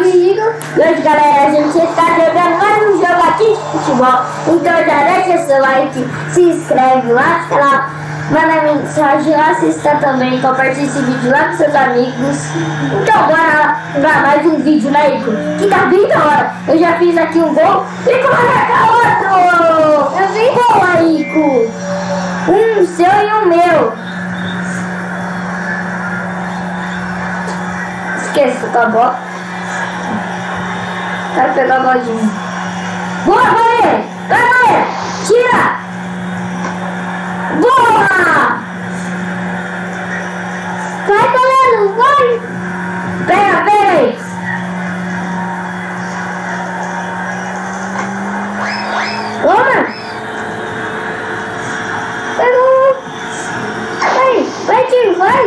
amigos. Hoje, galera, a gente está jogando mais um jogo aqui de futebol. Então já deixa seu like, se inscreve lá no canal, manda mensagem lá, assista também, compartilha esse vídeo lá com seus amigos. Então bora lá para mais um vídeo, né, Rico? Que tá bem da hora. Eu já fiz aqui um gol, Rico vai marcar outro. Eu vi boa, Rico. Um seu e um meu. Esquece com a bola. Quero pegar a bolinha. Boa, Maria! Vai, Maria! Tira! Boa! Vai, galera! Vai! Pega, pega aí! Toma! Pegou! Vai! Vai, tio! Vai!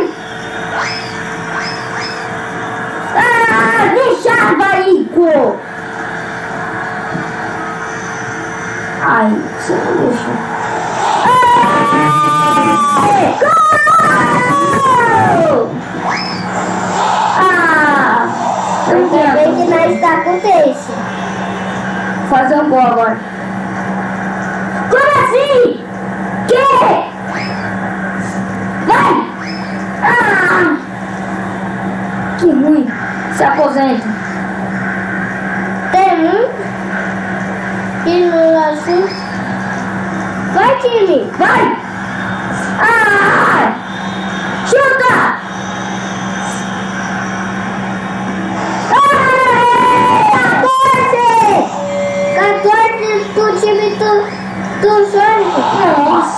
Deixava, Rico! Ai, você não deixou. Gol! Ah! Eu quero ver que nós está acontecendo. Fazer um gol agora. Como assim? Que? Vai! Ah! Que ruim! Se aposenta. Tem um. E não assim. Vai, time. Vai. Ah! Chuta. Ah! 14 do time do Sonic. Nossa.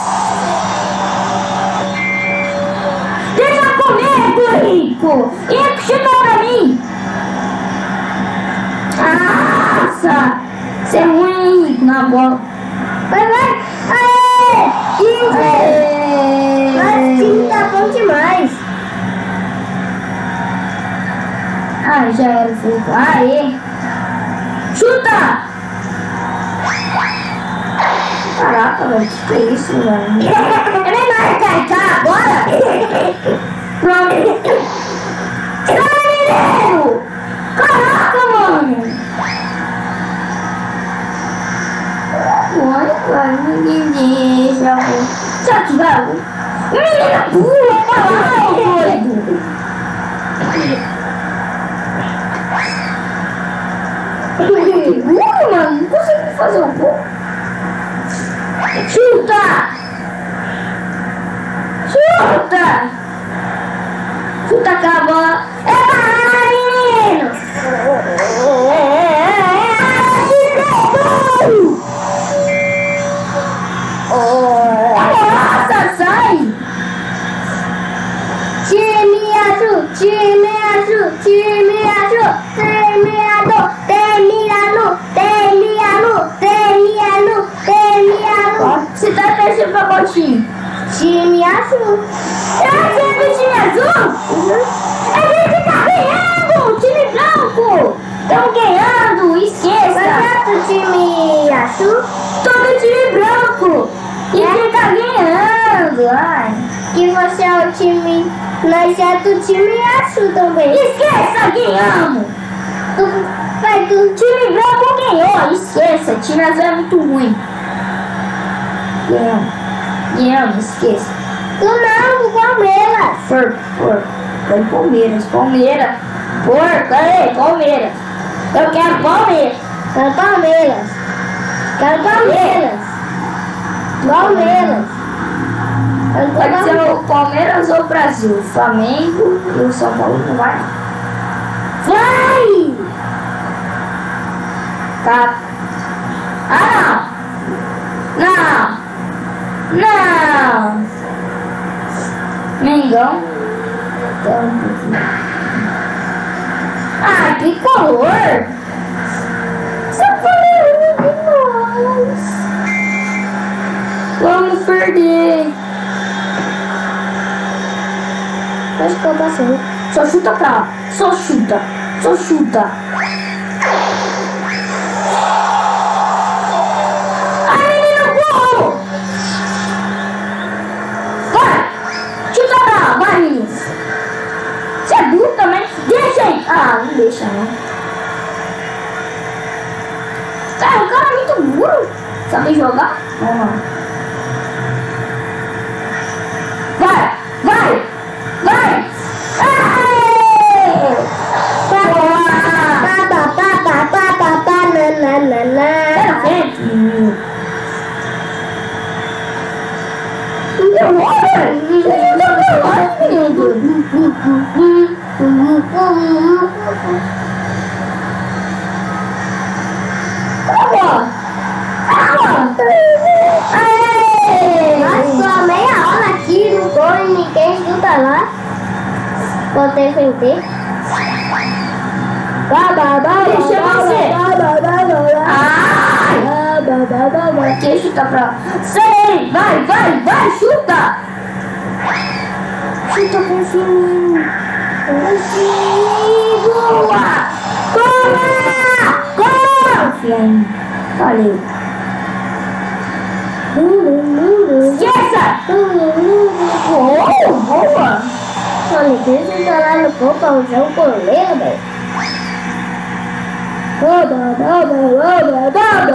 Deixa comigo, Rico. E chutou pra mim. Nossa, você é ruim na bola. Vai, vai. Aê! 15! Aê. Mas sim, tá bom demais. Ai, já era o fogo. Aê! Chuta! Caraca, velho, que é isso, velho? É melhor caitar agora? Pronto. Sai, menino! Caraca, mano! Olha, ninguém deixa. Só que vamos. Menina, pula pra lá, doido. Não, mano, não consigo fazer um pouco. Chuta! Chuta! Chuta a bola. É pra lá, menino! Time azul. Eu achei do time azul? Uhum. A gente tá ganhando! Time branco! Estão ganhando! Esqueça! Mas é do time azul? Todo time branco! E quem tá ganhando! Ai. E você é o time... Nós é do time azul também! Esqueça! Ganhamos! Do time branco ganhou! Esqueça! Time azul é muito ruim! Yeah. Não, esqueça. Não, Palmeiras. Foi Palmeiras. Cadê? Palmeiras. Eu quero Palmeiras. Quero Palmeiras. Quero Palmeiras. Palmeiras. Pode ser o Palmeiras ou o Brasil. Flamengo e o São Paulo não vai. Vai! Tá. Ah, não. Não. Não! Mengão? Ah, que color! Só falei demais! Vamos perder! Acho que eu passei. Só chuta pra lá! Só chuta! Só chuta! Você é burro também? Deixa aí! Ah, não deixa não. sabe jogar? Ou não? Vai! Vai! Vai! Passou meia hora aqui, não foi ninguém ajuda lá. Vou defender. Deixa você. Quem chuta pra... Sei! Vai, vai, vai! Chuta! Chuta com o fininho. Boa! Corra! Corra! Fininho. Valeu. Esqueça! Oh, boa! Sonic, deixa eu lá no pão pra usar o goleiro, velho.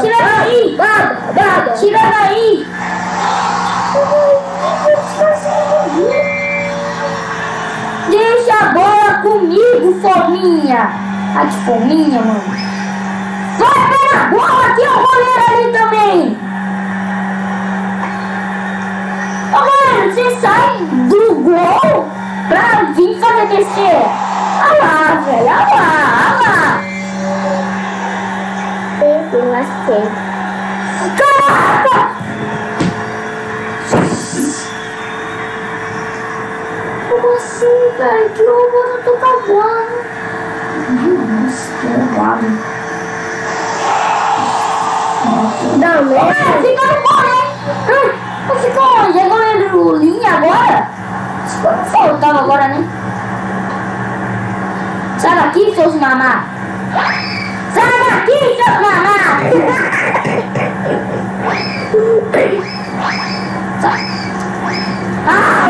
Tira daí! Tira daí! Deixa a bola comigo, fominha! Ah, que fominha, mano! Vai pegar a bola aqui, ó, o goleiro ali também! Ô, galera, você sai do gol pra vir fazer descer! Olha lá, velho! Olha lá! Olha lá! Caraca! Como assim, velho? Que horror, eu tô cavando. Nossa, que horror. Não, não. Cara, fica no gol, né? Não ficou jogando linha agora? Não faltava agora, né? Sai daqui, seus mamá. Sai daqui, seus mamados! Sai! Ah!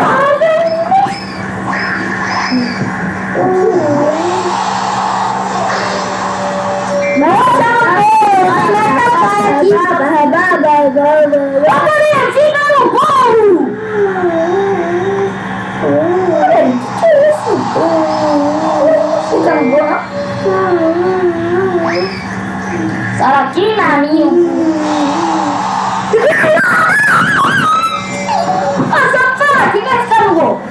Nossa, aqui! Ô, fica no gol! Que isso? Fica no gol? Olha aqui, maminho. Nossa, fala, quem vai ficar no gol?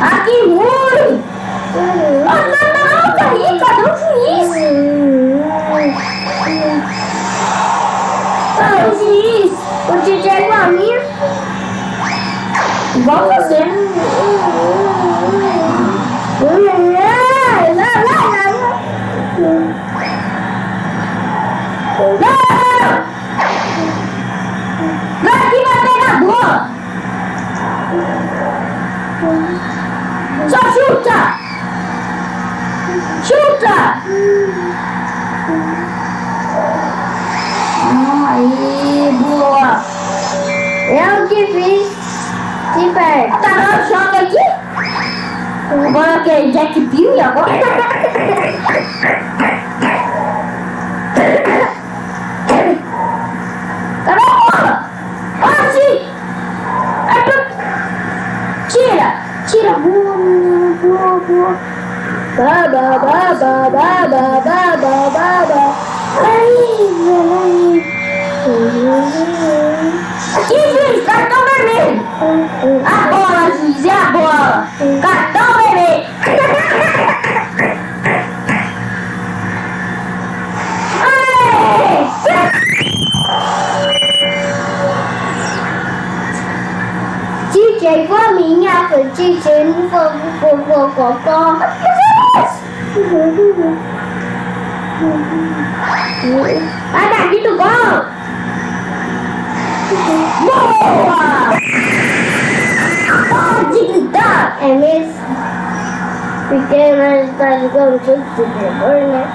Aqui, ruim. Nossa, não, tá aí, cadê o juiz? Ah, o juiz, o DJ é igual a mim. Igual você. Só chuta! Chuta! Aí, boa! Eu que fiz! Se perde! Tá dando choque aqui? Agora que é Jack Bill e agora? Cadê a bola? Olha assim! Tira a bola, menina, boa. Aí, velho. Aqui, juiz, cartão vermelho. A bola, juiz, é a bola. Cartão vermelho. DJ Fominha, foi DJ no fofofofofó. Vai daqui do gol! Boa! Pode gritar! É mesmo? Porque nós estamos jogando tudo de terror, né?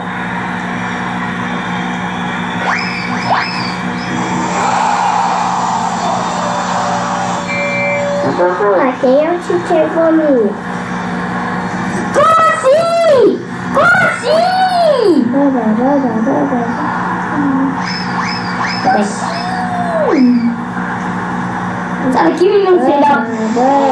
Vamos falar, quem é o Teacher Fominha? Como assim? Como assim? Tá aqui, meu filho.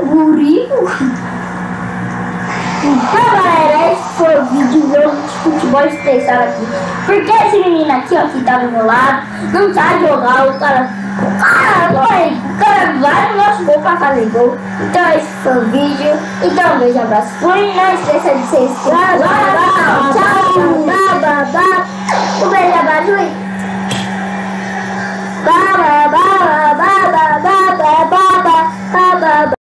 O Rico. Então, galera, esse foi o vídeo de futebol estressado aqui. Porque esse menino aqui, ó, que tá do meu lado, não sabe jogar, o cara. O cara vai no nosso gol pra fazer gol. Então, esse foi o vídeo. Então, um beijo, abraço. Fui, não esqueça de se inscrever. Tchau. Um beijo, abraço. Bye.